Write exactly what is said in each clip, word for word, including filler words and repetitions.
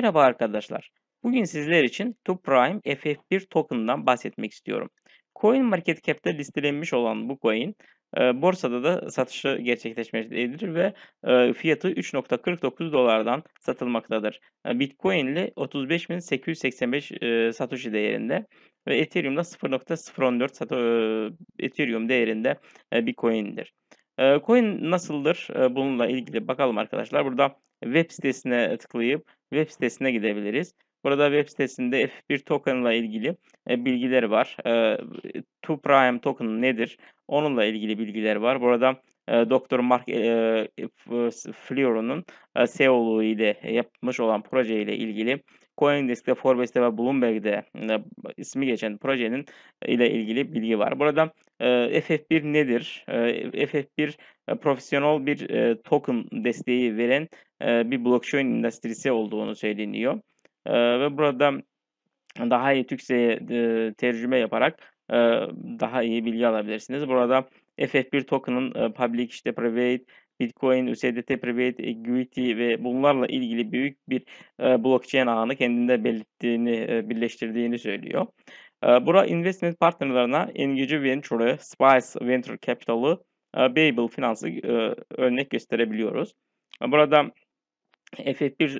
Merhaba arkadaşlar. Bugün sizler için two prime F F bir token'dan bahsetmek istiyorum. CoinMarketCap'te listelenmiş olan bu coin e, borsada da satışı gerçekleşmektedir ve e, fiyatı üç nokta kırk dokuz dolardan satılmaktadır. Bitcoin ile otuz beş bin sekiz yüz seksen beş e, satoshi değerinde ve Ethereum'da sıfır nokta sıfır on dört sato, e, Ethereum değerinde e, bir coin'dir. E, coin nasıldır? E, bununla ilgili bakalım arkadaşlar. Burada web sitesine tıklayıp web sitesine gidebiliriz. Burada web sitesinde F F bir token ile ilgili bilgiler var. two prime token nedir? Onunla ilgili bilgiler var. Burada doktor Mark Fleur'un C E O'luğu ile yapmış olan proje ile ilgili CoinDesk'te, Forbes'te ve Bloomberg'de ismi geçen projenin ile ilgili bilgi var. Burada F F bir nedir? F F bir profesyonel bir token desteği veren bir blockchain endüstrisi olduğunu söyleniyor. Ve burada daha iyi Türkçe'ye tercüme yaparak daha iyi bilgi alabilirsiniz. Burada F F bir token'ın public, işte private, Bitcoin, U S D T, private, equity ve bunlarla ilgili büyük bir blockchain ağını kendinde belirttiğini, birleştirdiğini söylüyor. Burada investment partnerlarına N G C Venture'ı, Spice Venture Capital'ı, Babel Finans'ı örnek gösterebiliyoruz. Burada F F bir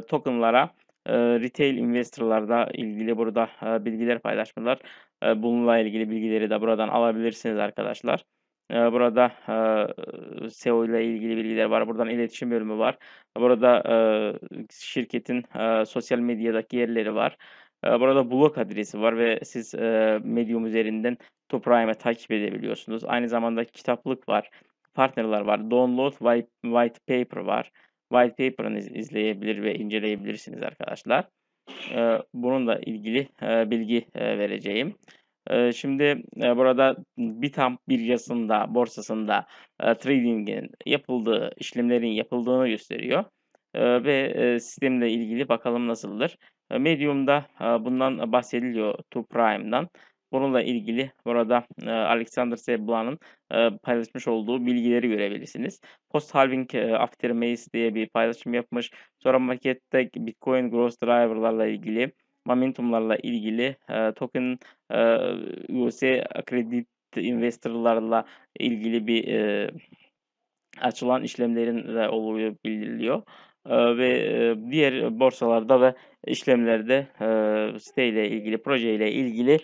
token'lara retail investor'larda ilgili burada bilgiler paylaşmalar. Bununla ilgili bilgileri de buradan alabilirsiniz arkadaşlar. Burada S E O ile ilgili bilgiler var. Buradan iletişim bölümü var. Burada şirketin sosyal medyadaki yerleri var. Burada blog adresi var ve siz Medium üzerinden two prime'ı takip edebiliyorsunuz. Aynı zamanda kitaplık var. Partnerler var. Download white paper var. White paper'ını izleyebilir ve inceleyebilirsiniz arkadaşlar. Bununla ilgili bilgi vereceğim. Şimdi burada Bithumb bircasında, borsasında trading'in yapıldığı, işlemlerin yapıldığını gösteriyor. Ve sistemle ilgili bakalım nasıldır. Medium'da bundan bahsediliyor, two prime'dan. Bununla ilgili burada Alexander Seblan'ın paylaşmış olduğu bilgileri görebilirsiniz. Post halving after Maze diye bir paylaşım yapmış. Sonra markette Bitcoin growth driver'larla ilgili, momentumlarla ilgili, token U S accredited investor'larla ilgili bir açılan işlemlerin olduğu bildiriliyor. Ve diğer borsalarda ve işlemlerde siteyle ilgili, projeyle ilgili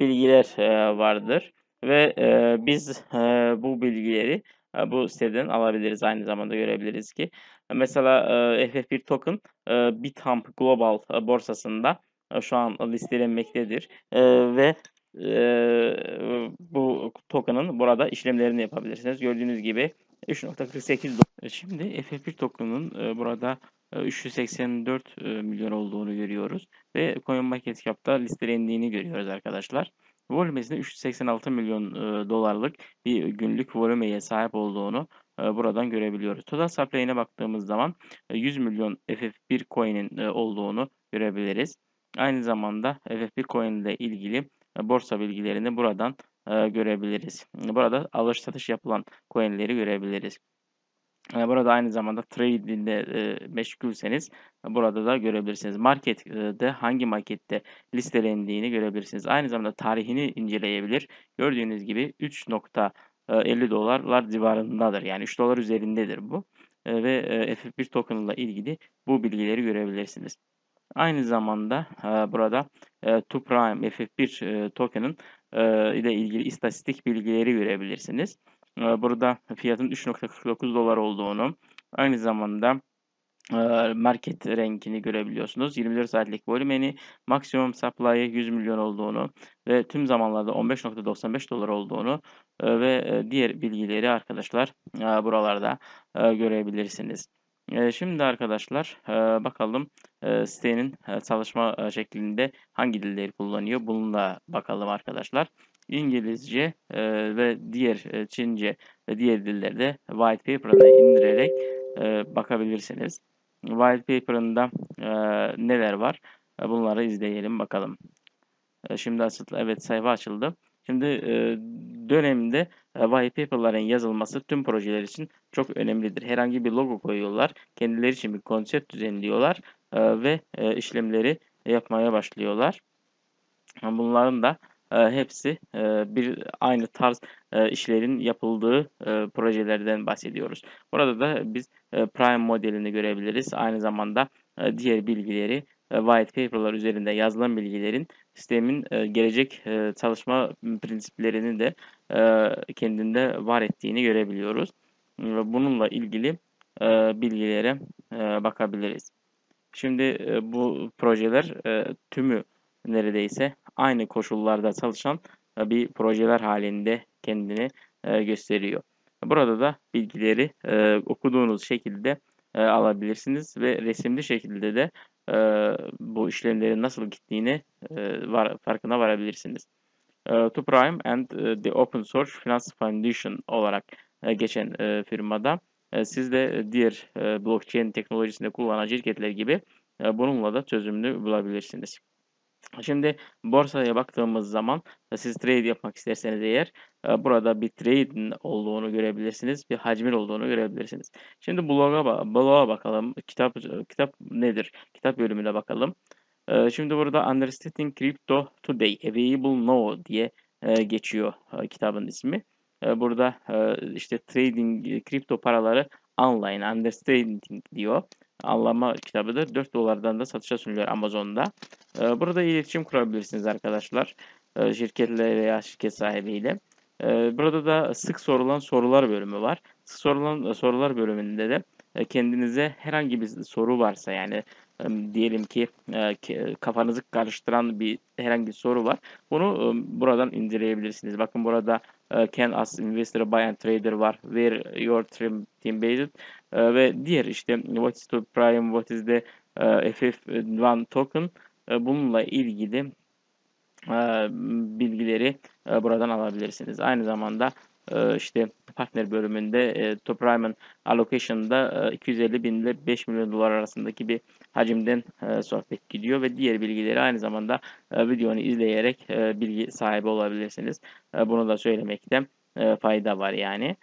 bilgiler vardır ve biz bu bilgileri bu siteden alabiliriz, aynı zamanda görebiliriz ki mesela F F bir token Bithumb Global borsasında şu an listelenmektedir ve bu token'ın burada işlemlerini yapabilirsiniz. Gördüğünüz gibi üç nokta kırk sekiz dolar. Şimdi F F bir token'ın burada üç yüz seksen dört milyon olduğunu görüyoruz ve CoinMarketCap'ta listelendiğini görüyoruz arkadaşlar. Volümesinde üç yüz seksen altı milyon dolarlık bir günlük volümeye sahip olduğunu buradan görebiliyoruz. Total supply'ine baktığımız zaman yüz milyon F F bir coin'in olduğunu görebiliriz. Aynı zamanda F F bir coin ile ilgili borsa bilgilerini buradan görebiliriz. Burada alış satış yapılan coin'leri görebiliriz. Burada aynı zamanda trade'de meşgulseniz burada da görebilirsiniz. Markette, hangi markette listelendiğini görebilirsiniz. Aynı zamanda tarihini inceleyebilir. Gördüğünüz gibi üç nokta elli dolarlar civarındadır. Yani üç dolar üzerindedir bu. Ve F F bir token ile ilgili bu bilgileri görebilirsiniz. Aynı zamanda burada two prime F F bir token'ın ile ilgili istatistik bilgileri görebilirsiniz. Burada fiyatın üç nokta kırk dokuz dolar olduğunu, aynı zamanda market rankini görebiliyorsunuz. yirmi dört saatlik volümeni, maksimum supply'ı yüz milyon olduğunu ve tüm zamanlarda on beş nokta doksan beş dolar olduğunu ve diğer bilgileri arkadaşlar buralarda görebilirsiniz. Şimdi arkadaşlar bakalım sitenin çalışma şeklinde hangi dilleri kullanıyor, bununla bakalım arkadaşlar. İngilizce ve diğer Çince ve diğer dillerde white paper'ını indirerek bakabilirsiniz. White paper'ında neler var? Bunları izleyelim bakalım. Şimdi açıldı. Evet, sayfa açıldı. Şimdi dönemde white paper'ların yazılması tüm projeler için çok önemlidir. Herhangi bir logo koyuyorlar. Kendileri için bir konsept düzenliyorlar. ve işlemleri yapmaya başlıyorlar. Bunların da hepsi bir aynı tarz işlerin yapıldığı projelerden bahsediyoruz. Burada da biz Prime modelini görebiliriz. Aynı zamanda diğer bilgileri, white paper'lar üzerinde yazılan bilgilerin sistemin gelecek çalışma prensiplerini de kendinde var ettiğini görebiliyoruz. Bununla ilgili bilgilere bakabiliriz. Şimdi bu projeler tümü neredeyse aynı koşullarda çalışan bir projeler halinde kendini gösteriyor. Burada da bilgileri okuduğunuz şekilde alabilirsiniz ve resimli şekilde de bu işlemlerin nasıl gittiğini farkına varabilirsiniz. two Prime and the Open Source Finance Foundation olarak geçen firmada siz de diğer blockchain teknolojisinde kullanan şirketler gibi bununla da çözümünü bulabilirsiniz. Şimdi borsaya baktığımız zaman siz trade yapmak isterseniz eğer burada bir trade'in olduğunu görebilirsiniz. Bir hacmin olduğunu görebilirsiniz. Şimdi bloga, bloga bakalım. Kitap kitap nedir? Kitap bölümüne bakalım. Şimdi burada Understanding Crypto Today Available Now diye geçiyor kitabın ismi. Burada işte trading, kripto paraları online, understanding diyor. Anlama kitabıdır. dört dolardan da satışa sunuluyor Amazon'da. Burada iletişim kurabilirsiniz arkadaşlar. Şirketle veya şirket sahibiyle. Burada da sık sorulan sorular bölümü var. Sık sorulan sorular bölümünde de kendinize herhangi bir soru varsa, yani diyelim ki kafanızı karıştıran bir herhangi bir soru var. Bunu buradan indirebilirsiniz. Bakın burada Can Ask Investor Buy and Trader var. Where your team based ve diğer işte What is two Prime, What is the F F one token, bununla ilgili bilgileri buradan alabilirsiniz. Aynı zamanda işte partner bölümünde two Prime'ın allocation'da iki yüz elli bin ile beş milyon dolar arasındaki bir hacimden sohbet gidiyor ve diğer bilgileri aynı zamanda videonu izleyerek bilgi sahibi olabilirsiniz. Bunu da söylemekte fayda var yani.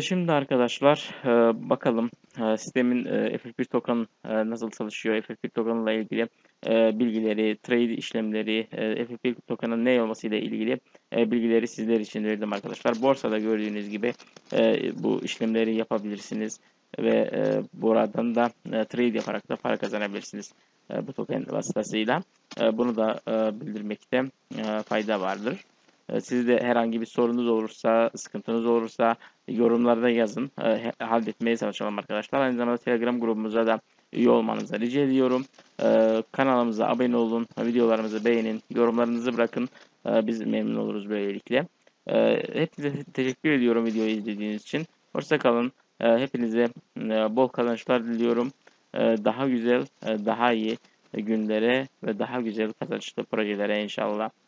Şimdi arkadaşlar bakalım sistemin F F bir token nasıl çalışıyor, F F bir token ile ilgili bilgileri, trade işlemleri, F F bir token'ın ne olması ile ilgili bilgileri sizler için verdim arkadaşlar. Borsada gördüğünüz gibi bu işlemleri yapabilirsiniz ve buradan da trade yaparak da para kazanabilirsiniz bu token vasıtasıyla. Bunu da bildirmekte fayda vardır. Sizde herhangi bir sorunuz olursa, sıkıntınız olursa yorumlarda yazın. Halletmeye çalışalım arkadaşlar. Aynı zamanda Telegram grubumuza da üye olmanızı rica ediyorum. Kanalımıza abone olun, videolarımızı beğenin, yorumlarınızı bırakın. Biz memnun oluruz böylelikle. Hepinize teşekkür ediyorum videoyu izlediğiniz için. Hoşça kalın. Hepinize bol kazançlar diliyorum. Daha güzel, daha iyi günlere ve daha güzel kazançlı projelere inşallah.